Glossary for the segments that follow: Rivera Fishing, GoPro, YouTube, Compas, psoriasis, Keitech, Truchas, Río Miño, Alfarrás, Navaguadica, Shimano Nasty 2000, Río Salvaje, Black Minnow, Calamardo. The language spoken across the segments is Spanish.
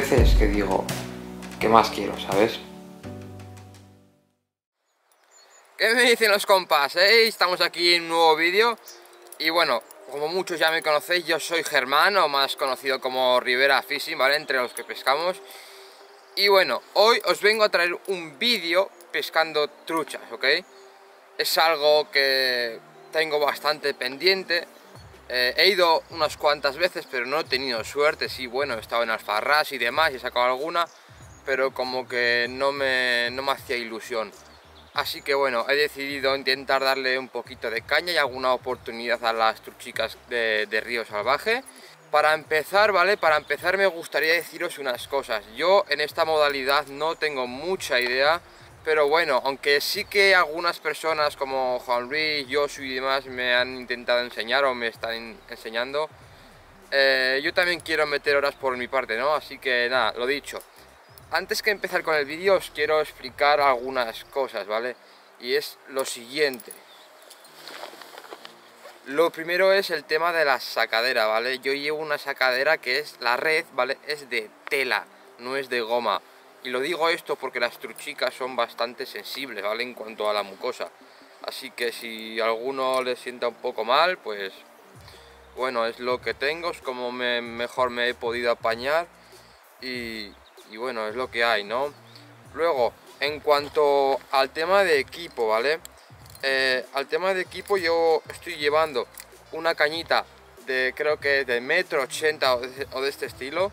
veces que digo, ¿qué más quiero, sabes? ¿Qué me dicen los compas, eh? Estamos aquí en un nuevo vídeo y bueno, como muchos ya me conocéis, yo soy Germán, o más conocido como Rivera Fishing, ¿vale? Entre los que pescamos. Y bueno, hoy os vengo a traer un vídeo pescando truchas, ¿ok? Es algo que tengo bastante pendiente. He ido unas cuantas veces, pero no he tenido suerte. Sí, bueno, he estado en Alfarrás y demás, he sacado alguna, pero como que no me hacía ilusión. Así que bueno, he decidido intentar darle un poquito de caña y alguna oportunidad a las truchicas de Río Salvaje. Para empezar, ¿vale? Para empezar me gustaría deciros unas cosas. Yo en esta modalidad no tengo mucha idea, pero bueno, aunque sí que algunas personas como Juan Luis, Josu y demás me han intentado enseñar o me están enseñando, yo también quiero meter horas por mi parte, ¿no? Así que nada, lo dicho. Antes que empezar con el vídeo os quiero explicar algunas cosas, ¿vale? Y es lo siguiente. Lo primero es el tema de la sacadera, ¿vale? Yo llevo una sacadera que es la red, ¿vale? Es de tela, no es de goma. Y lo digo esto porque las truchicas son bastante sensibles, ¿vale? En cuanto a la mucosa. Así que si a alguno le sienta un poco mal, pues bueno, es lo que tengo, es como mejor me he podido apañar y bueno, es lo que hay, ¿no? Luego, en cuanto al tema de equipo, ¿vale? Al tema de equipo yo estoy llevando una cañita de creo que de 1,80 m o de este estilo,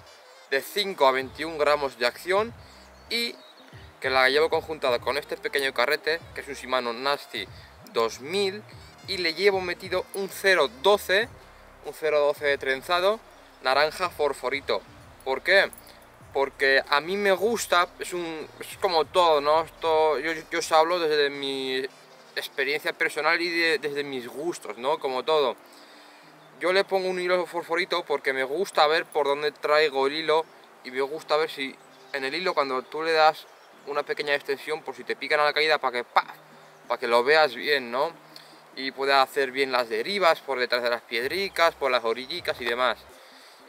de 5 a 21 gramos de acción, y que la llevo conjuntada con este pequeño carrete, que es un Shimano Nasty 2000, y le llevo metido un 0,12, un 0,12 de trenzado, naranja fosforito. ¿Por qué? Porque a mí me gusta, es como todo, ¿no? Esto, yo os hablo desde mi experiencia personal y desde mis gustos, ¿no? Como todo. Yo le pongo un hilo fosforito porque me gusta ver por dónde traigo el hilo y me gusta ver si en el hilo, cuando tú le das una pequeña extensión, por si te pican a la caída, para que lo veas bien, ¿no? Y pueda hacer bien las derivas por detrás de las piedricas, por las orillicas y demás.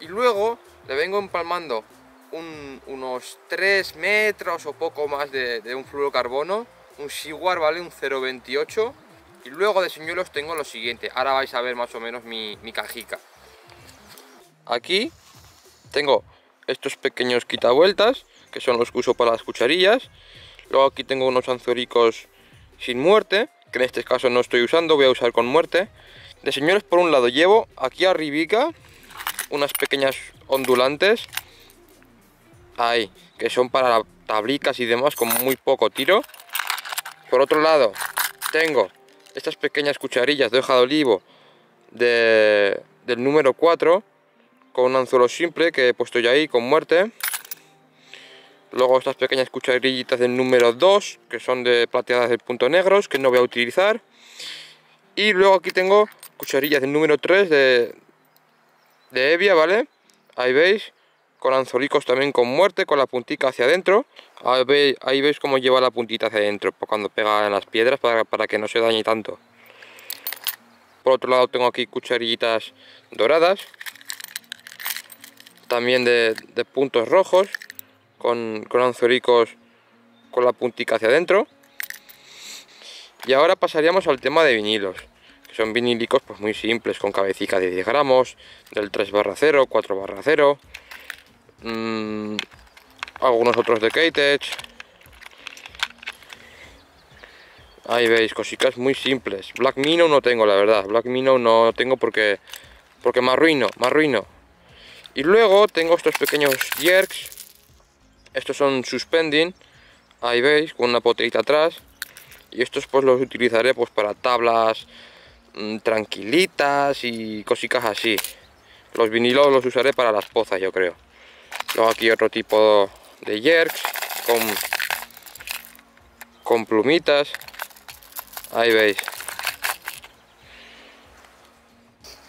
Y luego le vengo empalmando unos 3 metros o poco más de un fluorocarbono, un shiguar, ¿vale? Un 0,28, y luego de señuelos tengo lo siguiente. Ahora vais a ver más o menos mi cajica. Aquí tengo estos pequeños quitavueltas, que son los que uso para las cucharillas. Luego aquí tengo unos anzuelicos sin muerte, que en este caso no estoy usando, voy a usar con muerte. De señuelos, por un lado llevo aquí arribica unas pequeñas ondulantes, ahí, que son para tablicas y demás, con muy poco tiro. Por otro lado tengo estas pequeñas cucharillas de hoja de olivo del número 4, con un anzuelo simple que he puesto ya ahí, con muerte. Luego estas pequeñas cucharillitas del número 2, que son de plateadas de punto negros, que no voy a utilizar. Y luego aquí tengo cucharillas del número 3 de Evia, ¿vale? Ahí veis, con anzuelicos también con muerte, con la puntica hacia adentro. Ahí veis cómo lleva la puntita hacia adentro, cuando pega en las piedras, para que no se dañe tanto. Por otro lado tengo aquí cucharillitas doradas, también de puntos rojos, con anzuelicos con la puntica hacia adentro. Y ahora pasaríamos al tema de vinilos, que son vinílicos pues muy simples, con cabecicas de 10 gramos, del 3/0, 4/0, algunos otros de Keitech. Ahí veis, cositas muy simples. Black Minnow no tengo, la verdad. Black Minnow no tengo porque me arruino. Y luego tengo estos pequeños jerks. Estos son suspending, ahí veis, con una botellita atrás. Y estos pues los utilizaré pues para tablas tranquilitas y cositas así. Los vinilos los usaré para las pozas, yo creo. Luego aquí otro tipo de jerks con plumitas, ahí veis.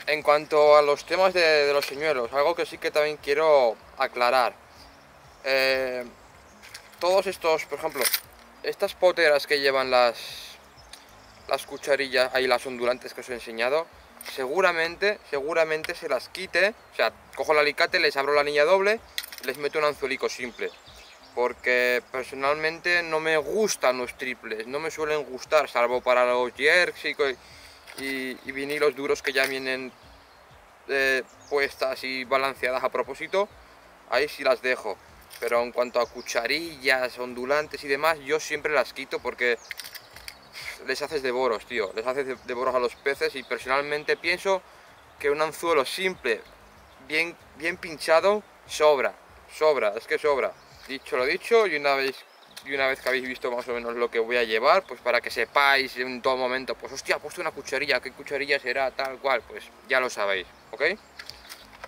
En cuanto a los temas de los señuelos, algo que sí que también quiero aclarar, todos estos, por ejemplo, estas poteras que llevan las cucharillas, ahí las ondulantes que os he enseñado, seguramente se las quite. O sea, cojo el alicate, les abro la anilla doble les meto un anzuelico simple, porque personalmente no me gustan los triples, no me suelen gustar, salvo para los jerks y vinilos duros que ya vienen puestas y balanceadas a propósito, ahí sí las dejo. Pero en cuanto a cucharillas, ondulantes y demás, yo siempre las quito porque les haces devoros, tío. Les haces devoros a los peces, y personalmente pienso que un anzuelo simple, bien pinchado, sobra, es que sobra. Dicho lo dicho, y una vez que habéis visto más o menos lo que voy a llevar, pues para que sepáis en todo momento, pues hostia, he puesto una cucharilla, ¿qué cucharilla será? Tal cual, pues ya lo sabéis, ¿ok?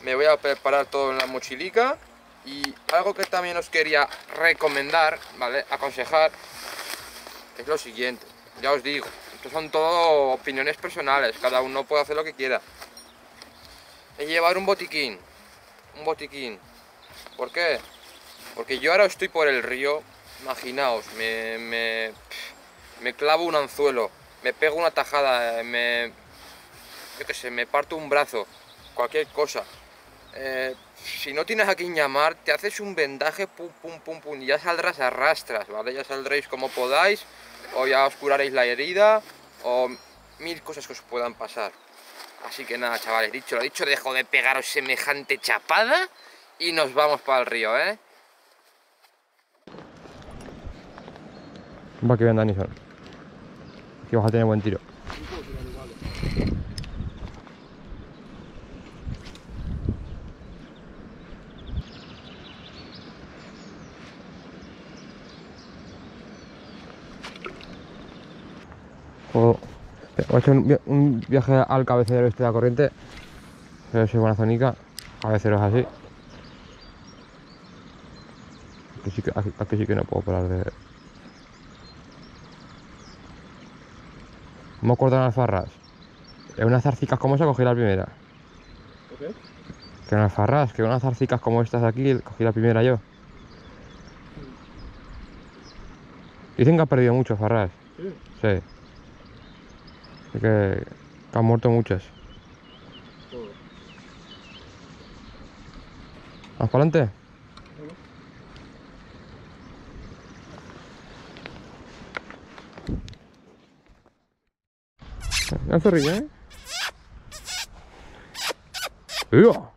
Me voy a preparar todo en la mochilica. Y algo que también os quería recomendar, ¿vale? Aconsejar, es lo siguiente. Ya os digo, esto son todo opiniones personales, cada uno puede hacer lo que quiera. Es llevar un botiquín. Un botiquín. ¿Por qué? Porque yo ahora estoy por el río, imaginaos, me clavo un anzuelo, me pego una tajada, yo qué sé, me parto un brazo, cualquier cosa. Si no tienes a quien llamar, te haces un vendaje, pum, y ya saldrás a rastras, ¿vale? Ya saldréis como podáis, o ya os curaréis la herida, o mil cosas que os puedan pasar. Así que nada, chavales, dicho lo dicho, dejo de pegaros semejante chapada y nos vamos para el río, ¿eh? Va que bien, Danison. Que vas a tener buen tiro. He hecho un viaje al cabecero este de la corriente, pero soy buena zonica, cabecero es así. Aquí sí que no puedo parar de... Hemos cortado unas alfarrás. En unas zarcicas como esa cogí la primera. ¿Qué? Que unas alfarrás, que unas zarcicas como estas de aquí cogí la primera yo. Dicen que ha perdido mucho alfarrás. ¿Sí? Sí. Así que han muerto muchas. ¿Más para adelante? El zorrillo, ¿eh? ¡Tío!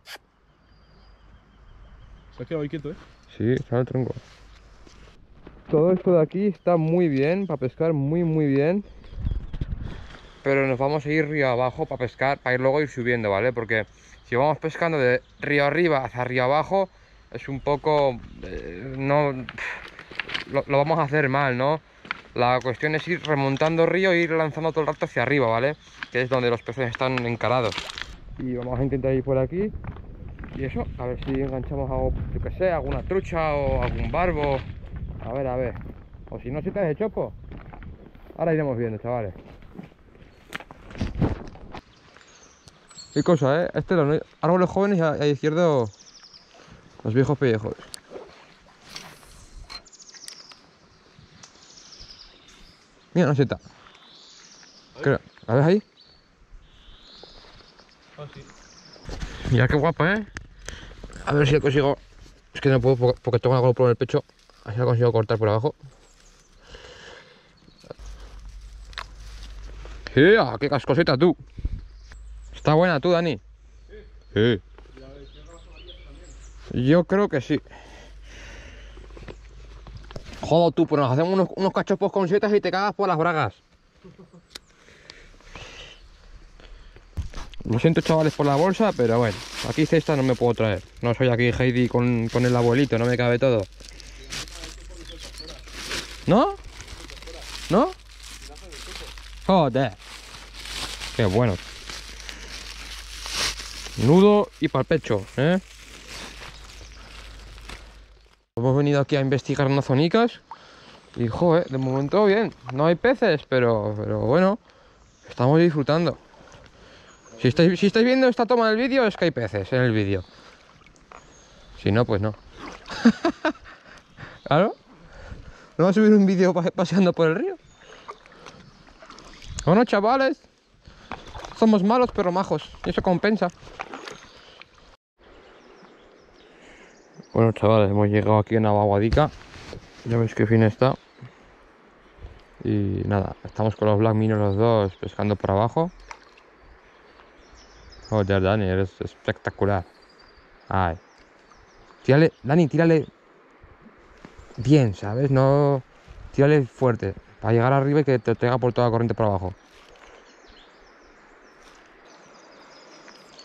Se ha quedado ahí quieto, ¿eh? Sí, está en el tronco. Todo esto de aquí está muy bien para pescar, muy bien. Pero nos vamos a ir río abajo para pescar, para ir luego ir subiendo, ¿vale? Porque si vamos pescando de río arriba hacia río abajo, es un poco... lo vamos a hacer mal, ¿no? La cuestión es ir remontando río e ir lanzando todo el rato hacia arriba, ¿vale? Que es donde los peces están encarados. Y vamos a intentar ir por aquí. Y eso, a ver si enganchamos algo, yo que sé, alguna trucha o algún barbo. A ver. O si no, si te has hecho, chopo. Ahora iremos viendo, chavales. Y cosa, ¿eh? Los árboles jóvenes y a izquierdo los viejos pellejos. Mira, una seta. Creo. ¿La ves ahí? Ah, sí. Mira qué guapa, ¿eh? A ver si la consigo... Es que no puedo porque tengo la GoPro en el pecho. Así la consigo cortar por abajo. ¡Yeah! ¡Qué cascoseta, tú! ¿Está buena tú, Dani? Sí. Yo creo que sí. Joder tú, pues nos hacemos unos cachopos con setas y te cagas por las bragas. Lo siento, chavales, por la bolsa, pero bueno, aquí cesta no me puedo traer. No soy aquí Heidi con el abuelito, no me cabe todo. ¿No? ¿No? Joder. Qué bueno. Nudo y para el pecho, ¿eh? Hemos venido aquí a investigar unas zonicas y, joder, de momento bien. No hay peces, pero bueno, estamos disfrutando. Si estáis viendo esta toma del vídeo, es que hay peces en el vídeo. Si no, pues no. ¿Claro? ¿No va a subir un vídeo paseando por el río? Bueno, chavales, somos malos pero majos, y eso compensa. Bueno, chavales, hemos llegado aquí a Navaguadica. Ya veis qué fin está. Y nada, estamos con los Black Minnow los dos pescando por abajo. Joder, Dani, eres espectacular. Ay. Tírale, Dani, tírale bien, ¿sabes? No, tírale fuerte para llegar arriba y que te traiga por toda la corriente por abajo.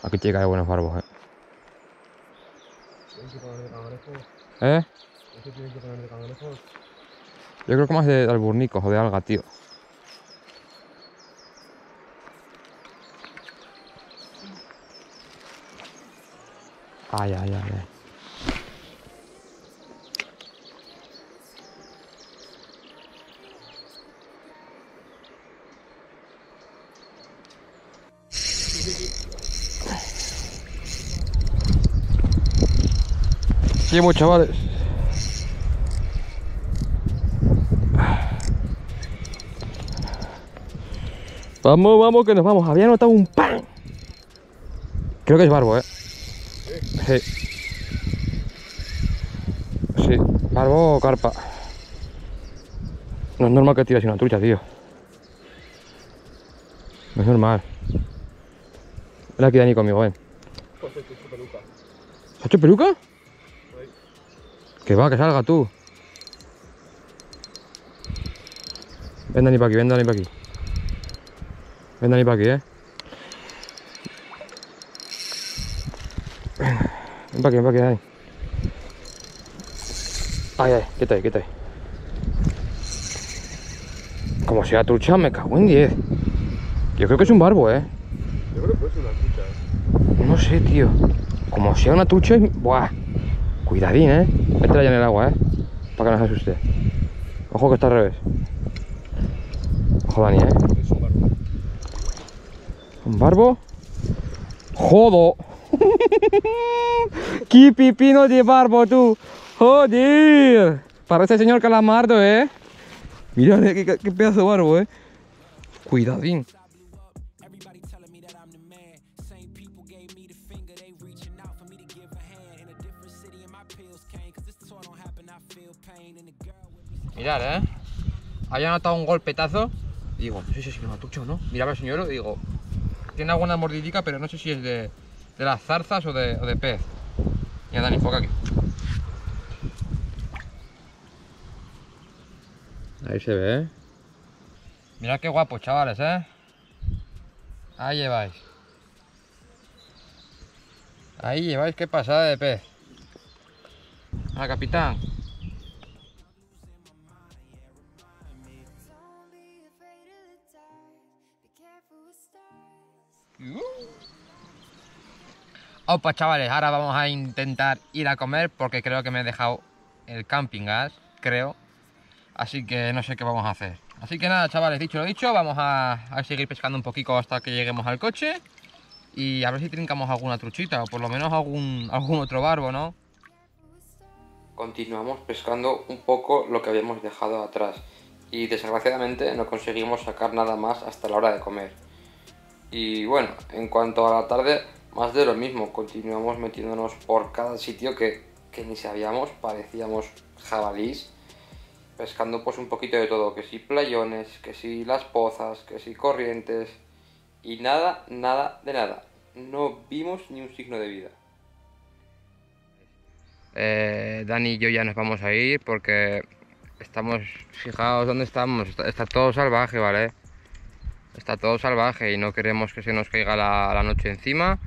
Aquí te caen buenos barbos, ¿eh? ¿Eh? Yo creo que más de alburnicos o de alga, tío. Ay, ay, ay, ay. Llevo, chavales. Vamos, vamos, que nos vamos. Había notado un pan. Creo que es barbo, ¿eh? Sí. Sí, barbo o carpa. No es normal que tires una trucha, tío. No es normal. Ven aquí, Dani, conmigo, ven. Pues se ha hecho peluca. ¿Se ha hecho peluca? Sí. Que va, que salga tú. Ven, Dani, para aquí, ven, Dani, para aquí. Ven, Dani, para aquí, ¿eh? Ven para aquí, Dani. Ay, ay, quita ahí, quita ahí. Como sea trucha, me cago en 10. Yo creo que es un barbo, ¿eh? Yo creo que es una trucha, ¿eh? No sé, tío. Como sea una trucha, buah. Cuidadín, ¿eh? Métela ya en el agua, ¿eh? Para que no se asuste. Ojo que está al revés. Ojo, Dani, ¿eh? ¿Un barbo? ¡Jodo! ¡Qué pipino de barbo, tú! ¡Joder! Parece el señor Calamardo, ¿eh? Mirad qué pedazo de barbo, ¿eh? Cuidadín. Mirad, ¿eh? Había notado un golpetazo. Digo, no sé si es una trucha o no. Miraba al señor y digo... Tiene alguna mordidica, pero no sé si es de las zarzas o de pez. Ya, Dani, foca aquí. Ahí se ve, ¿eh? Mirad qué guapo, chavales, ¿eh? Ahí lleváis. Ahí lleváis, qué pasada de pez. Ah, capitán. Opa, chavales, ahora vamos a intentar ir a comer porque creo que me he dejado el camping gas, creo. Así que no sé qué vamos a hacer. Así que nada, chavales, dicho lo dicho, vamos a seguir pescando un poquito hasta que lleguemos al coche. Y a ver si trincamos alguna truchita o por lo menos algún otro barbo, ¿no? Continuamos pescando un poco lo que habíamos dejado atrás. Y desgraciadamente no conseguimos sacar nada más hasta la hora de comer. Y bueno, en cuanto a la tarde, más de lo mismo, continuamos metiéndonos por cada sitio que ni sabíamos, parecíamos jabalís, pescando pues un poquito de todo, que si playones, que si las pozas, que si corrientes, y nada, nada de nada, no vimos ni un signo de vida. Dani y yo ya nos vamos a ir porque estamos, fijaos dónde estamos, está todo salvaje, ¿vale? Está todo salvaje y no queremos que se nos caiga la noche encima.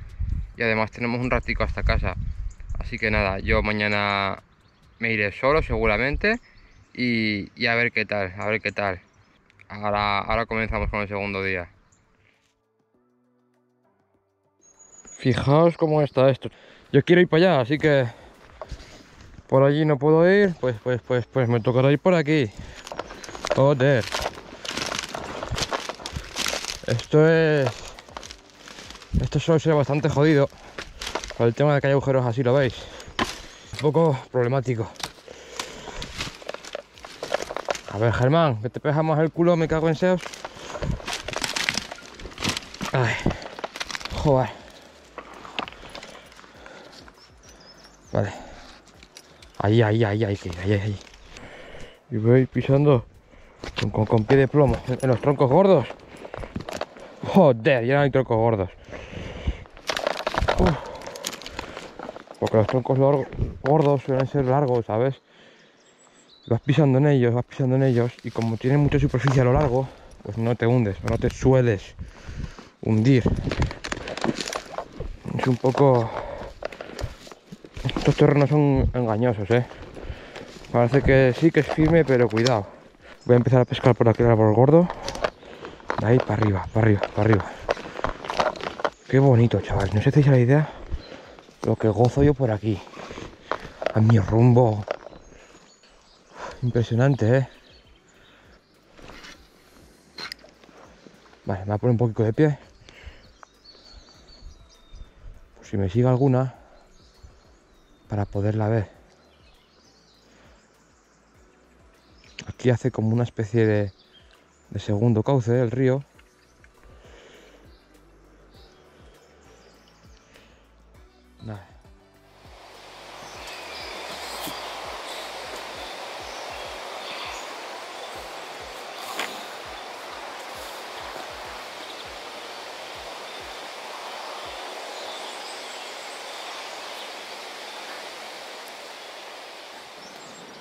Y además tenemos un ratico hasta casa. Así que nada, yo mañana me iré solo seguramente. Y a ver qué tal, a ver qué tal. Ahora comenzamos con el segundo día. Fijaos cómo está esto. Yo quiero ir para allá, así que... Por allí no puedo ir, pues me tocará ir por aquí. Joder. Esto suele ser bastante jodido por el tema de que hay agujeros así, lo veis. Un poco problemático. A ver, Germán, que te pesamos el culo, me cago en seos. Ay, joder. Vale. Ahí. Y voy pisando con pie de plomo en los troncos gordos. Joder, ya no hay troncos gordos. Uf. Porque los troncos gordos suelen ser largos, ¿sabes? Vas pisando en ellos y como tienen mucha superficie a lo largo, pues no te hundes, no te sueles hundir. Es un poco... Estos terrenos son engañosos, ¿eh? Parece que sí que es firme, pero cuidado. Voy a empezar a pescar por aquel árbol gordo. De ahí para arriba. Qué bonito, chaval. No os hacéis la idea lo que gozo yo por aquí. A mi rumbo. Impresionante, ¿eh? Vale, me voy a poner un poquito de pie. Pues si me sigue alguna, para poderla ver. Aquí hace como una especie de segundo cauce el río. Nada.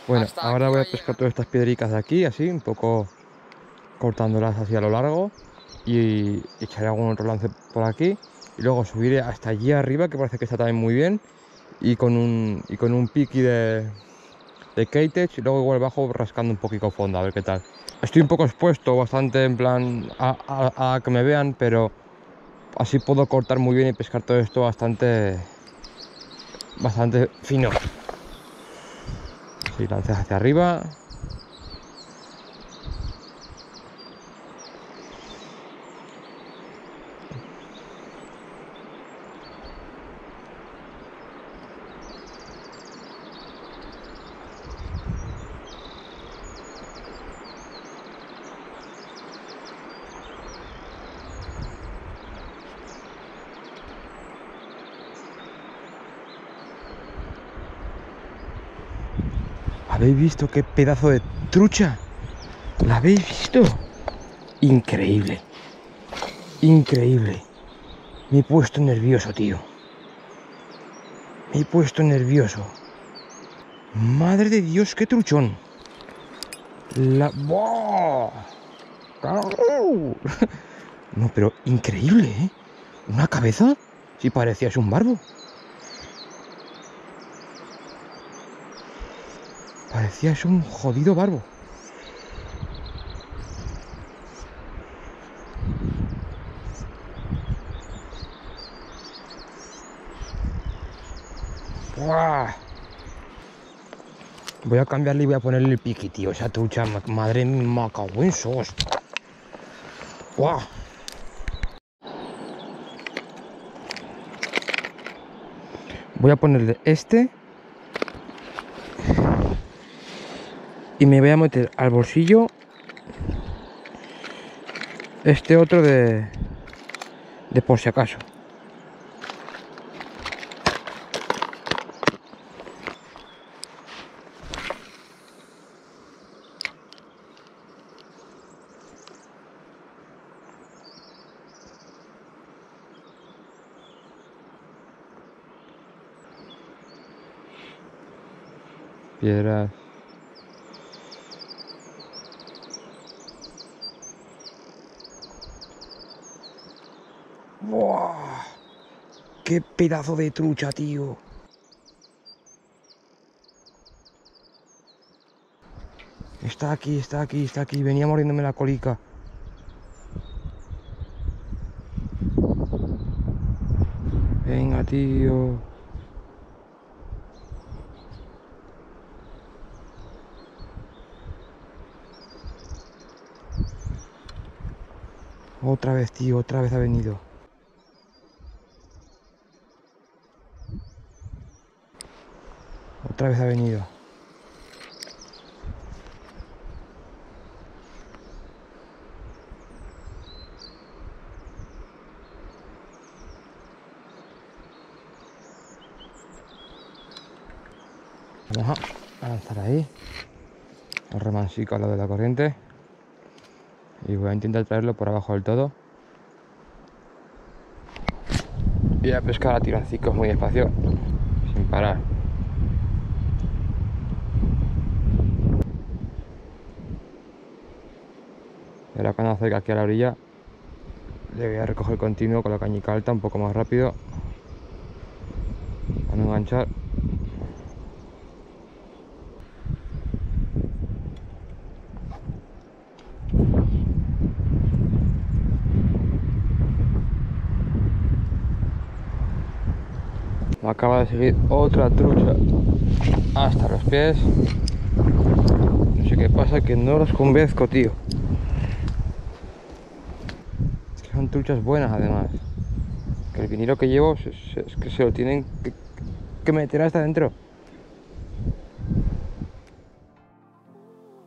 Bueno, ahora voy a pescar todas estas piedricas de aquí, así, un poco cortándolas hacia lo largo, y echaré algún otro lance por aquí y luego subiré hasta allí arriba, que parece que está también muy bien, y con un piqui de Keitech, y luego igual bajo rascando un poquito fondo, a ver qué tal. Estoy un poco expuesto, bastante en plan a que me vean, pero así puedo cortar muy bien y pescar todo esto bastante fino. Y lanzas hacia arriba. ¿Habéis visto qué pedazo de trucha? ¿La habéis visto? Increíble. Increíble. Me he puesto nervioso, tío. Me he puesto nervioso. Madre de Dios, qué truchón. ¡Buah! No, pero increíble, ¿eh? ¿Una cabeza? Si parecías un barbo. Parecía es un jodido barbo. ¡Buah! Voy a cambiarle y voy a ponerle el piqui, tío. Esa trucha, madre mía, qué buen sos. ¡Buah! Voy a ponerle este. Y me voy a meter al bolsillo este otro de por si acaso. Piedras. ¡Wow! ¡Qué pedazo de trucha, tío! Está aquí. Venía mordiéndome la colica. Venga, tío. Otra vez, tío. Otra vez ha venido. Otra vez ha venido. Vamos a lanzar ahí. El remansico al lado de la corriente. Y voy a intentar traerlo por abajo del todo. Y a pescar a tironcicos muy despacio, sin parar. Y ahora cuando acerque aquí a la orilla, le voy a recoger continuo con la cañica alta, un poco más rápido. Para no enganchar. Me acaba de seguir otra trucha hasta los pies. No sé qué pasa, que no los convenzco, tío. Es que son truchas buenas, además. Que el vinilo que llevo es que se lo tienen que meter hasta adentro.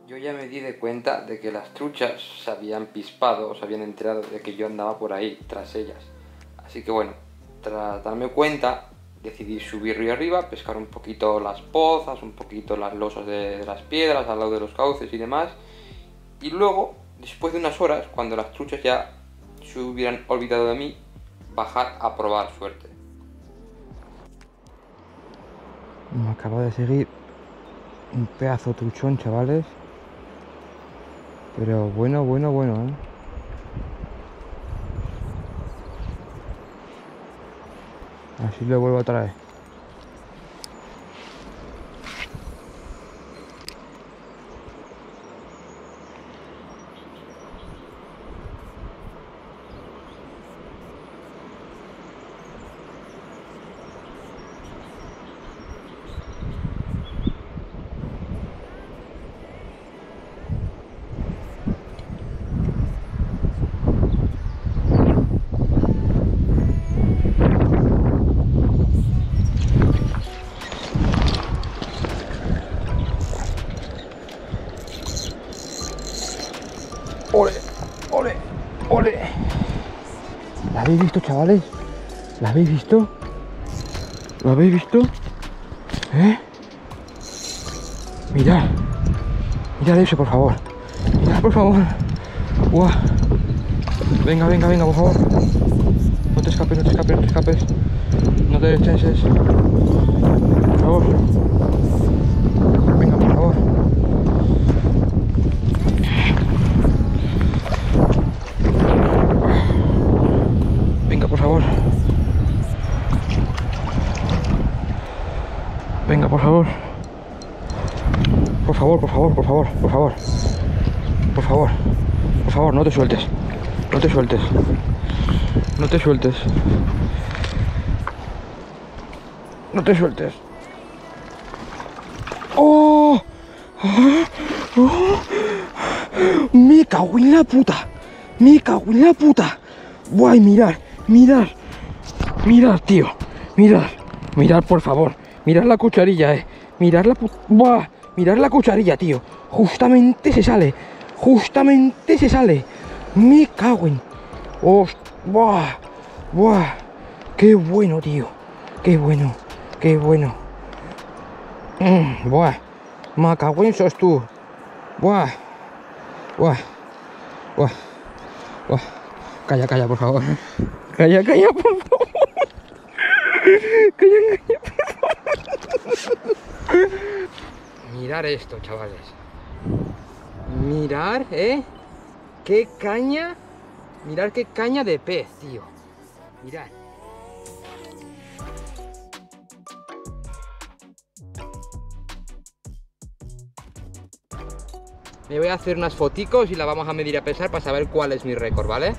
Yo ya me di de cuenta de que las truchas se habían pispado o se habían enterado de que yo andaba por ahí tras ellas. Así que bueno, tras darme cuenta, decidí subir río arriba, pescar un poquito las pozas, un poquito las losas de las piedras, al lado de los cauces y demás. Y luego, después de unas horas, cuando las truchas ya se hubieran olvidado de mí, bajar a probar suerte. Me acaba de seguir un pedazo truchón, chavales. Pero bueno, ¿eh? Así lo vuelvo a traer. ¡Ole! ¿La habéis visto, chavales? ¿La habéis visto? ¿La habéis visto? ¿Eh? Mirad. Mirad eso, por favor. Mirad, por favor. ¡Guau! Venga, por favor. No te escapes. No te destenses. Por favor. Venga, por favor. Por favor, no te sueltes. ¡Oh! ¡Oh! ¡Me cago en la puta! ¡Guay, mirad, tío! Mirad, por favor. Mirad la cucharilla, Mirad la puta. ¡Buah! Mirad la cucharilla, tío. Justamente se sale. Me cago en... ¡Buah! ¡Buah! ¡Qué bueno, tío! ¡Qué bueno! ¡Buah! ¡Macagüensos tú! ¡Buah! ¡Buah! Calla, por favor. Calla, por favor. Mirad esto, chavales. Mirad, qué caña. Mirad qué caña de pez, tío. Mirad. Me voy a hacer unas foticos y la vamos a medir a pesar para saber cuál es mi récord, ¿vale?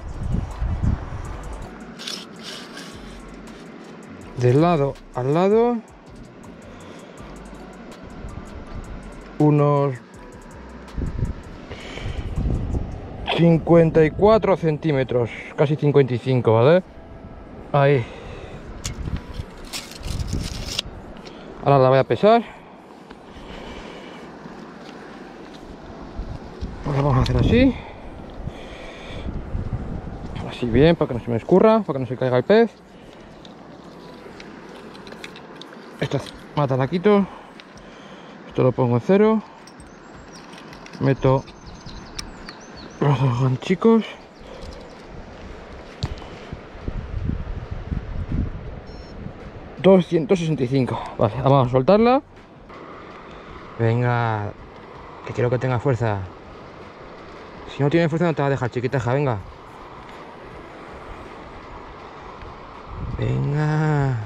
Del lado al lado, unos 54 centímetros, casi 55, ¿vale? Ahí. Ahora la voy a pesar. La vamos a hacer así. Así bien, para que no se me escurra, para que no se caiga el pez. Esta mata la quito. Esto lo pongo a cero. Meto los dos ganchicos. $265. Vale, vamos a soltarla. Venga, que quiero que tenga fuerza. Si no tiene fuerza no te va a dejar, chiquitaja, venga. Venga.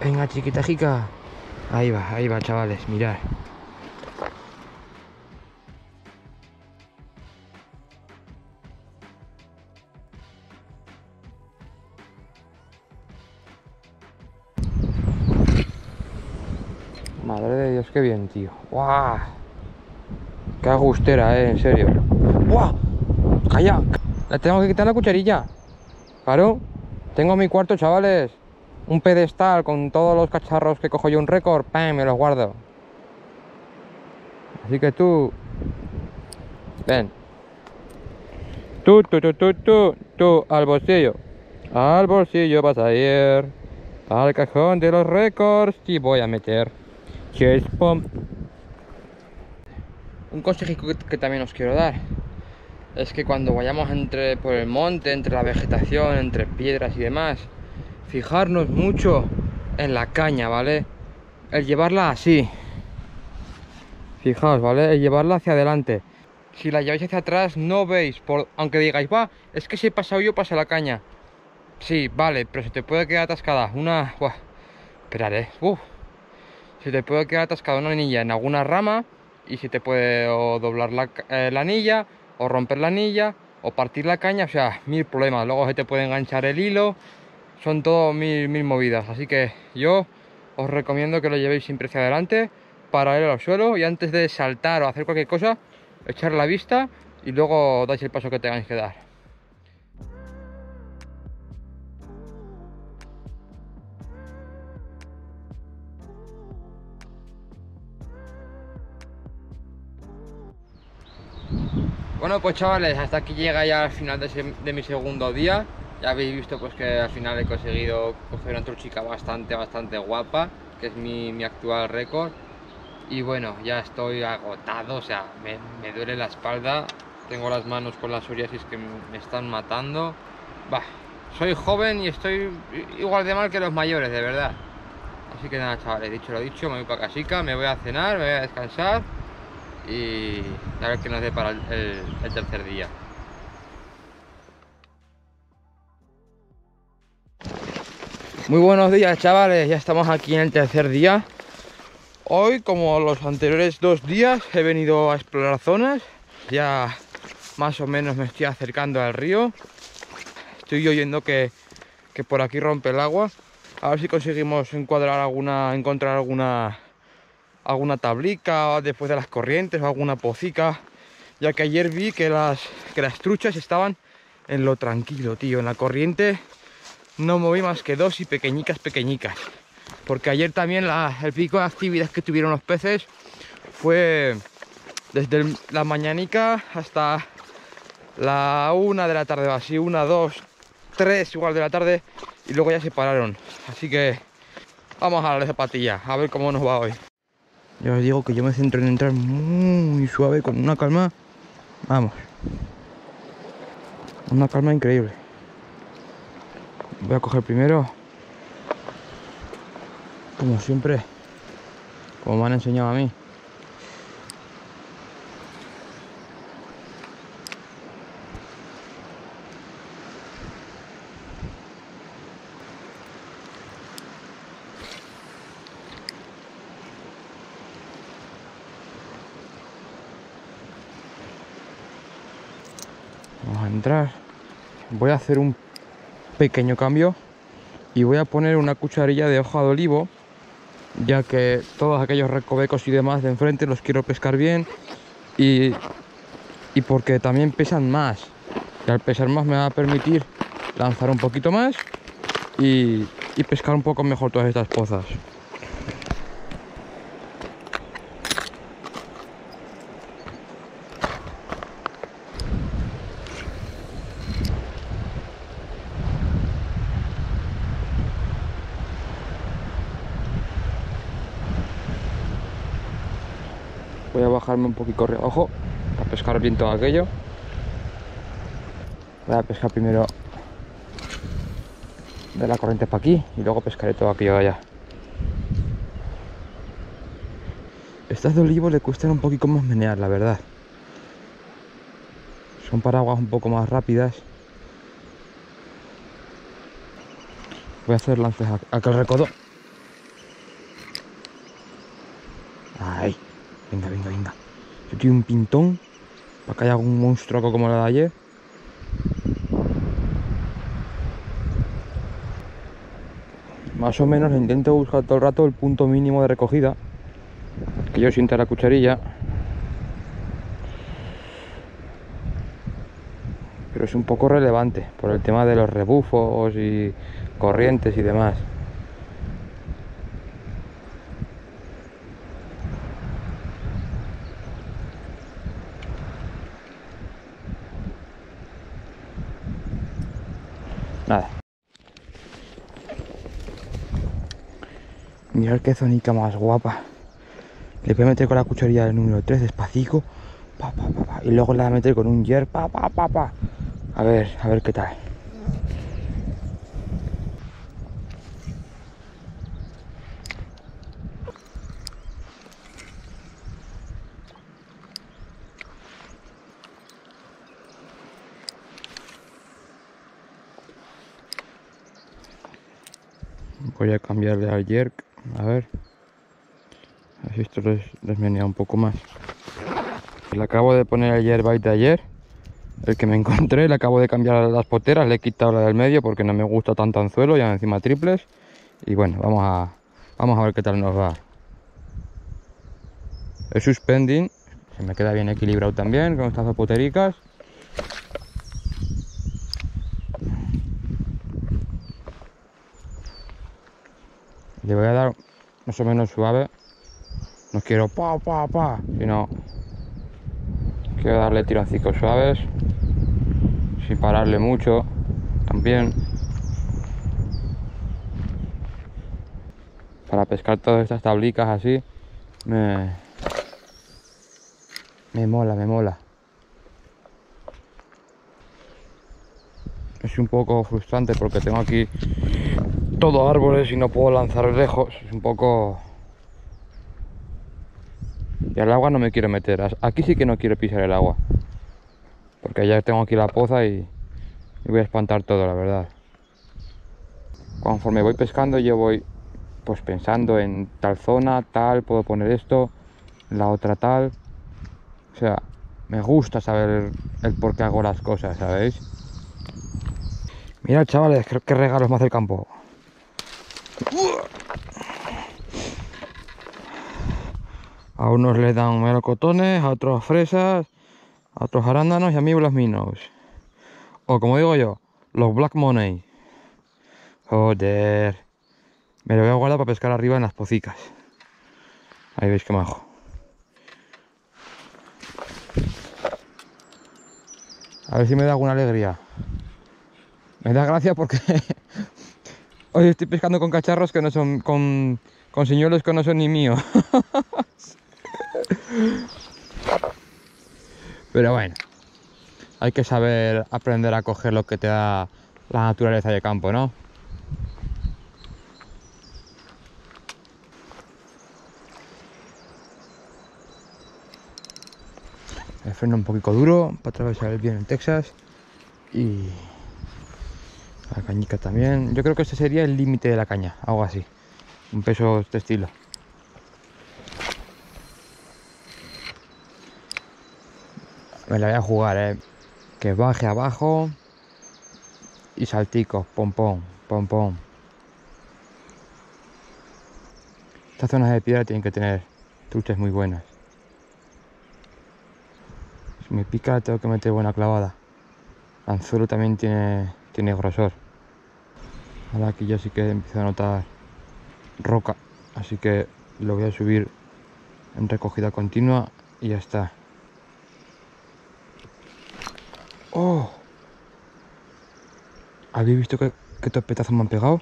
Venga, chiquitajica. Ahí va, chavales, mirad. Madre de Dios, qué bien, tío. ¡Guau! ¡Qué agustera, en serio! ¡Guau! ¡Calla! Le tengo que quitar la cucharilla. Claro, tengo mi cuarto, chavales. Un pedestal con todos los cacharros que cojo yo un récord. ¡Pam! Me los guardo. Así que tú... Ven. Tú, al bolsillo. Al bolsillo vas a ir. Al cajón de los récords. Y voy a meter. Un consejo que también os quiero dar es que cuando vayamos por el monte, entre la vegetación, entre piedras y demás, fijarnos mucho en la caña, ¿vale? El llevarla así, fijaos, ¿vale? El llevarla hacia adelante. Si la lleváis hacia atrás no veis, aunque digáis, va, es que si he pasado yo, pasa la caña. Sí, vale, pero se te puede quedar atascada una... Buah. Esperad, se te puede quedar atascada una anilla en alguna rama y se te puede o doblar la anilla, o romper la anilla, o partir la caña, o sea, mil problemas. Luego se te puede enganchar el hilo, son todo mil movidas. Así que yo os recomiendo que lo llevéis siempre hacia adelante, paralelo al suelo, y antes de saltar o hacer cualquier cosa, echar la vista y luego dais el paso que tengáis que dar. Bueno, pues chavales, hasta aquí llega ya al final de mi segundo día. Ya habéis visto pues que al final he conseguido coger una truchica bastante guapa, que es mi actual récord. Y bueno, ya estoy agotado, o sea, me duele la espalda. Tengo las manos con la psoriasis que me están matando. Bah, soy joven y estoy igual de mal que los mayores, de verdad. Así que nada, chavales, dicho lo dicho, me voy para casica, me voy a cenar, me voy a descansar. Y a ver qué nos depara el tercer día. Muy buenos días, chavales, ya estamos aquí en el tercer día. Hoy, como los anteriores dos días, he venido a explorar zonas. Ya más o menos me estoy acercando al río. Estoy oyendo que por aquí rompe el agua. A ver si conseguimos encontrar alguna tablica después de las corrientes o alguna pocica, ya que ayer vi que las truchas estaban en lo tranquilo, tío. En la corriente no moví más que dos y pequeñicas, porque ayer también el pico de actividad que tuvieron los peces fue desde la mañanica hasta la 1 de la tarde, así 1, 2, 3 igual de la tarde, y luego ya se pararon. Así que vamos a la zapatilla, a ver cómo nos va hoy. Ya os digo que yo me centro en entrar muy suave, con una calma. Vamos. Una calma increíble. Voy a coger primero. Como siempre. Como me han enseñado a mí. Entrar. Voy a hacer un pequeño cambio y voy a poner una cucharilla de hoja de olivo, ya que todos aquellos recovecos y demás de enfrente los quiero pescar bien y porque también pesan más, y al pesar más me va a permitir lanzar un poquito más y pescar un poco mejor todas estas pozas. Voy a bajarme un poquito reojo para pescar bien todo aquello. Voy a pescar primero de la corriente para aquí y luego pescaré todo aquello de allá. Estas de olivo le cuestan un poquito más menear, la verdad. Son paraguas un poco más rápidas. Voy a hacer lances a aquel recodo. Ahí. Venga, venga, venga. Yo tengo un pintón para que haya algún monstruo como la de ayer. Más o menos intento buscar todo el rato el punto mínimo de recogida que yo sienta la cucharilla, pero es un poco relevante por el tema de los rebufos y corrientes y demás. Nada. Mirad qué zonica más guapa. Le voy a meter con la cucharilla del número 3 despacito, pa, pa, pa, pa, y luego la voy a meter con un yer, pa, pa, pa, pa. A ver qué tal. Voy a cambiarle al jerk, a ver. Así esto les menea un poco más. Le acabo de poner el jerk bait de ayer, el que me encontré. Le acabo de cambiar las poteras, le he quitado la del medio porque no me gusta tanto anzuelo, ya encima triples. Y bueno, vamos a ver qué tal nos va. El suspending se me queda bien equilibrado también con estas dos potericas. Le voy a dar más o menos suave. No quiero pa, pa, pa, sino quiero darle tironcitos suaves, sin pararle mucho también, para pescar todas estas tablicas así. Me mola, me mola. Es un poco frustrante porque tengo aquí todo árboles y no puedo lanzar lejos. Es un poco... Y al agua no me quiero meter. Aquí sí que no quiero pisar el agua, porque ya tengo aquí la poza y voy a espantar todo, la verdad. Conforme voy pescando yo voy pues pensando en tal zona, tal, puedo poner esto, la otra tal. O sea, me gusta saber el por qué hago las cosas, ¿sabéis? Mirad, chavales, qué regalos me hace el campo. A unos les dan melocotones, a otros fresas, a otros arándanos y a mí Black Minnows. O como digo yo, los Black Minnow. Joder. Me lo voy a guardar para pescar arriba en las pozicas. Ahí veis qué majo. A ver si me da alguna alegría. Me da gracia porque hoy estoy pescando con cacharros que no son... con señuelos que no son ni míos. Pero bueno, hay que saber aprender a coger lo que te da la naturaleza de campo, ¿no? El freno un poquito duro para atravesar bien el Texas y la cañica también. Yo creo que este sería el límite de la caña, algo así, un peso de este estilo. Me la voy a jugar, que baje abajo y saltico, pom pom, pom pom. Estas zonas de piedra tienen que tener truchas muy buenas. Si me pica tengo que meter buena clavada. El anzuelo también tiene grosor. Ahora aquí ya sí que empiezo a notar roca, así que lo voy a subir en recogida continua y ya está. ¡Oh! ¿Habéis visto qué topetazos me han pegado?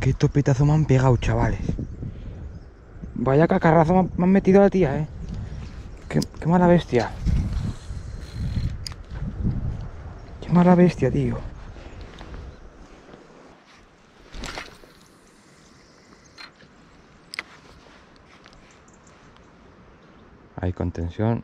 Qué topetazo me han pegado, chavales. Vaya cacarrazo me han metido a la tía, eh. Qué mala bestia. Qué mala bestia, tío. Hay contención.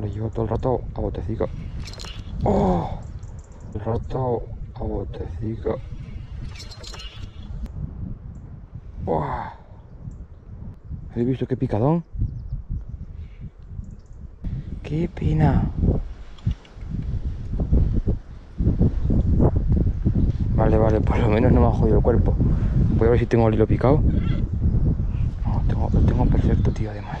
Lo llevo todo el rato a botecico. ¡Oh! El rato a botecico. ¡Buah! ¿Habéis visto qué picadón? ¡Qué pena! Vale, vale, por lo menos no me ha jodido el cuerpo. Voy a ver si tengo el hilo picado. No, lo tengo perfecto, tío, además.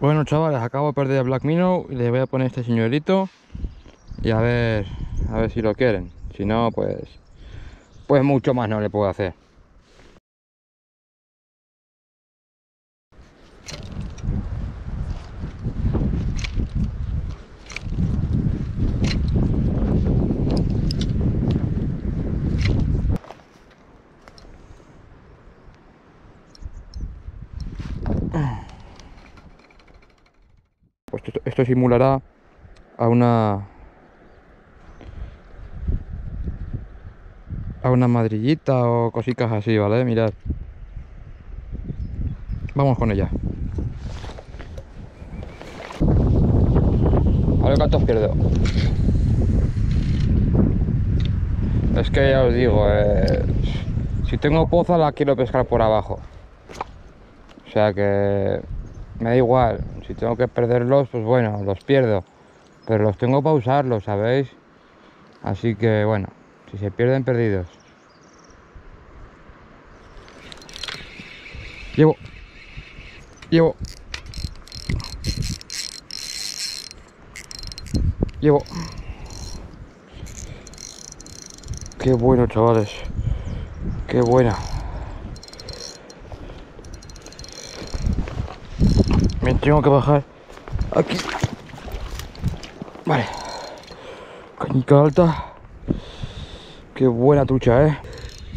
Bueno, chavales, acabo de perder a Black Minnow y le voy a poner este señuelito. Y a ver si lo quieren. Si no, pues mucho más no le puedo hacer. Esto simulará a una madrillita o cositas así, ¿vale? Mirad. Vamos con ella. A ver cuántos pierdo. Es que ya os digo, si tengo poza la quiero pescar por abajo. O sea que me da igual. Si tengo que perderlos, pues bueno, los pierdo. Pero los tengo para usarlos, ¿sabéis? Así que, bueno, si se pierden, perdidos. Llevo. Qué bueno, chavales. Qué buena. Me tengo que bajar aquí. Vale. Cañica alta. Qué buena trucha, eh.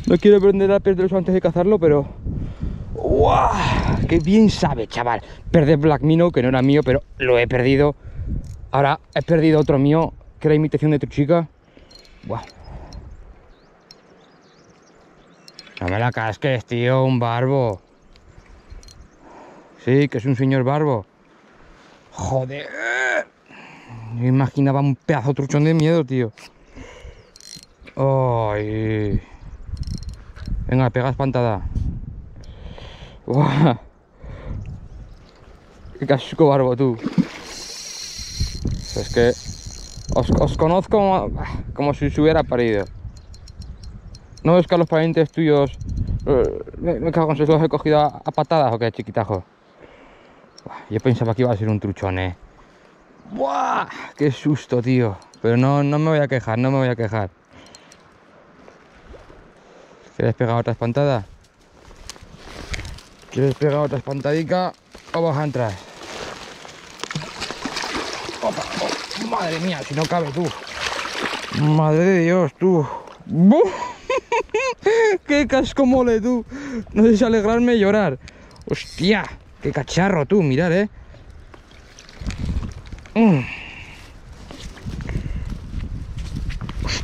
No quiero aprender a perderlos antes de cazarlo, pero... ¡Wow! ¡Qué bien sabe, chaval! Perder Black Minnow, que no era mío, pero lo he perdido. Ahora he perdido otro mío, que era imitación de truchica. ¡Wow! No me la casques, tío, un barbo. Sí, que es un señor barbo. Joder. Me imaginaba un pedazo de truchón de miedo, tío. Ay. Venga, pega espantada. Uah. Qué casco barbo, tú. Es que os conozco como si se hubiera parido. No es que a los parientes tuyos me cago en sus dos he cogido a patadas o qué, chiquitajo. Yo pensaba que iba a ser un truchón, eh. ¡Buah! ¡Qué susto, tío! Pero no me voy a quejar, no me voy a quejar. ¿Quieres pegar otra espantada? ¿Quieres pegar otra espantadica? ¿O vas a entrar? Opa, oh, madre mía, si no cabe, tú. Madre de Dios, tú. ¡Buf! ¡Qué casco mole, tú! No sé si alegrarme y llorar. ¡Hostia! ¡Qué cacharro, tú! Mirad, eh.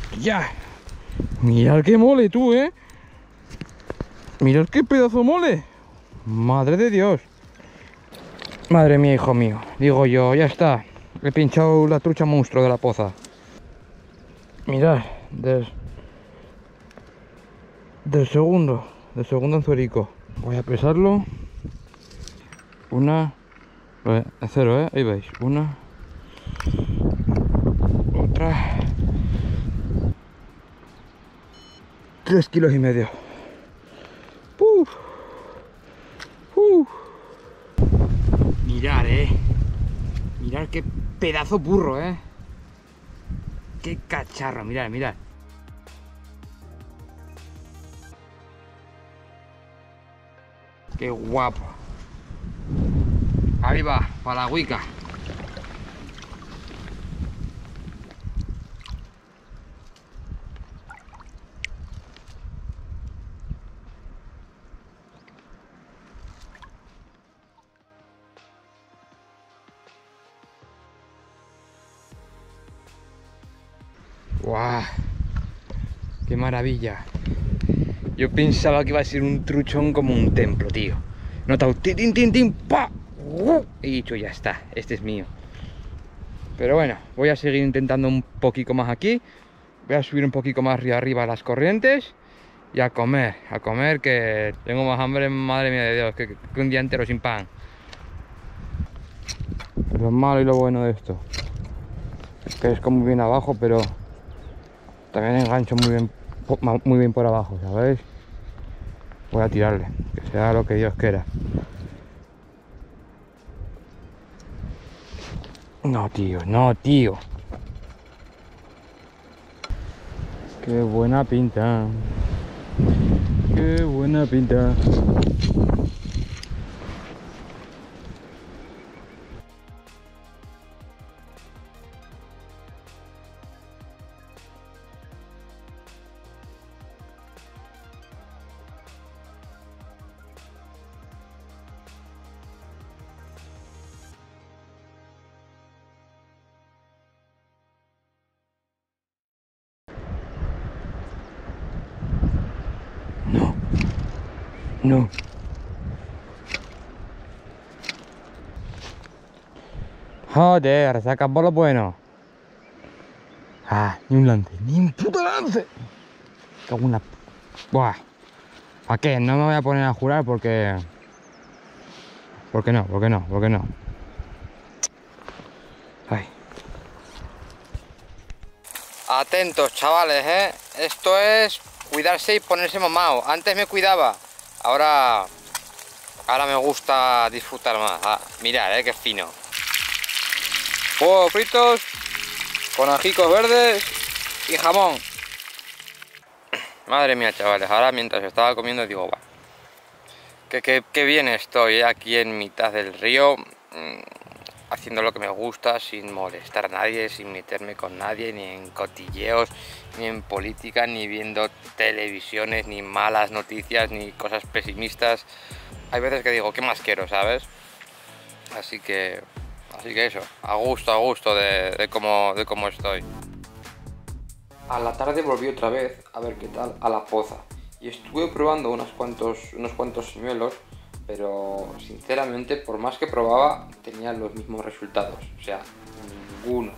¡Hostia! Mirad qué mole, tú, eh. Mirad qué pedazo mole. Madre de Dios. Madre mía, hijo mío. Digo yo, ya está. He pinchado la trucha monstruo de la poza. Mirad, del segundo anzuelico. Voy a pesarlo. Una... a cero, ¿eh? Ahí veis. Una... Otra... 3,5 kilos. ¡Puf! ¡Puf! Mirad, ¿eh? Mirad qué pedazo burro, ¿eh? qué cacharro, mirad, mirad. Qué guapo. Arriba, para la Wicca. ¡Guau! ¡Qué maravilla! Yo pensaba que iba a ser un truchón como un templo, tío. Nota un tin, tin, tin, pa. Y dicho, ya está, este es mío. Pero bueno, voy a seguir intentando un poquito más aquí. Voy a subir un poquito más río arriba las corrientes. Y a comer que tengo más hambre, madre mía de Dios, que un día entero sin pan. Lo malo y lo bueno de esto es que es como bien abajo, pero también engancho muy bien por abajo, ¿sabéis? Voy a tirarle, que sea lo que Dios quiera. No, tío, no, tío. Qué buena pinta. Qué buena pinta. No. Joder, se acabó lo bueno. Ah, ni un lance, ni un puto lance. Cago en la... Buah. ¿Para qué? No me voy a poner a jurar porque... Porque no. Ay. Atentos, chavales, ¿eh? Esto es cuidarse y ponerse mamado. Antes me cuidaba. Ahora me gusta disfrutar más. Ah, mirad, qué fino. Huevos fritos con ajicos verdes y jamón. Madre mía, chavales. Ahora mientras estaba comiendo digo, va, qué bien estoy aquí en mitad del río, haciendo lo que me gusta, sin molestar a nadie, sin meterme con nadie, ni en cotilleos, ni en política, ni viendo televisiones, ni malas noticias, ni cosas pesimistas. Hay veces que digo, ¿qué más quiero, sabes? Así que eso, a gusto de cómo estoy. A la tarde volví otra vez a ver qué tal a la poza y estuve probando unos cuantos señuelos, pero sinceramente por más que probaba tenía los mismos resultados, o sea, ninguno.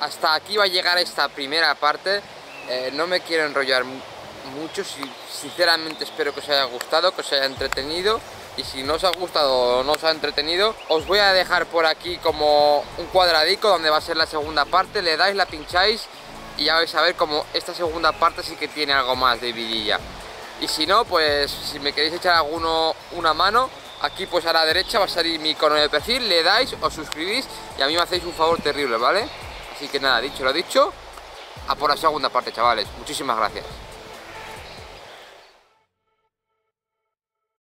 Hasta aquí va a llegar esta primera parte, no me quiero enrollar mucho, sinceramente espero que os haya gustado, que os haya entretenido, y si no os ha gustado o no os ha entretenido, os voy a dejar por aquí como un cuadradico donde va a ser la segunda parte, le dais, la pincháis, y ya vais a ver como esta segunda parte sí que tiene algo más de vidilla. Y si no, pues si me queréis echar una mano, aquí pues a la derecha va a salir mi icono de perfil, le dais, os suscribís y a mí me hacéis un favor terrible, ¿vale? Así que nada, dicho lo dicho, a por la segunda parte, chavales. Muchísimas gracias.